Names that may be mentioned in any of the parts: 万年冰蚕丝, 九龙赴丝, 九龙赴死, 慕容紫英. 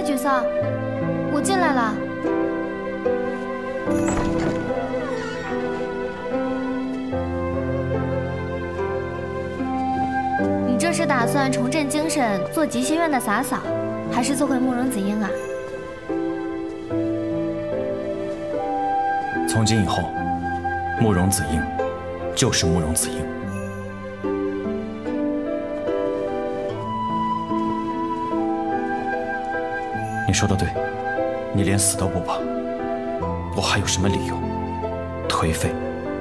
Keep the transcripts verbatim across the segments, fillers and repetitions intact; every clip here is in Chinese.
再沮丧，我进来了。你这是打算重振精神，做极心院的洒扫，还是做回慕容紫英啊？从今以后，慕容紫英就是慕容紫英。 你说的对，你连死都不怕，我还有什么理由颓废、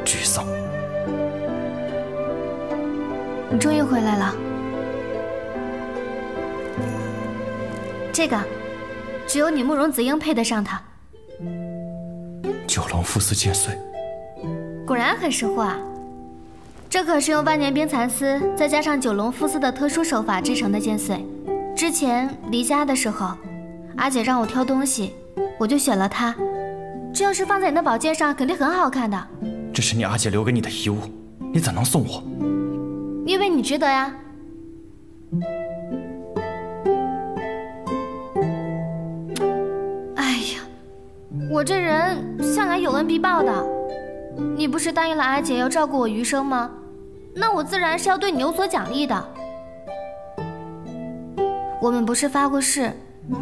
沮丧？你终于回来了，这个只有你慕容紫英配得上它。九龙赴死剑碎，果然很识货啊！这可是用万年冰蚕丝再加上九龙赴丝的特殊手法制成的剑穗。之前离家的时候。 阿姐让我挑东西，我就选了它。这要是放在你的宝剑上，肯定很好看的。这是你阿姐留给你的遗物，你怎能送我？因为你值得呀。哎呀，我这人向来有恩必报的。你不是答应了阿姐要照顾我余生吗？那我自然是要对你有所奖励的。我们不是发过誓？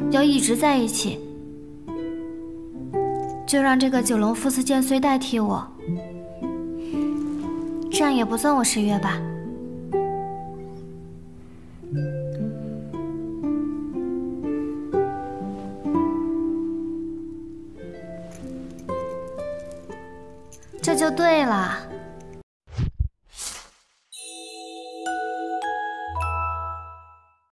要一直在一起，就让这个九龙赴丝剑穗代替我，这样也不算我失约吧。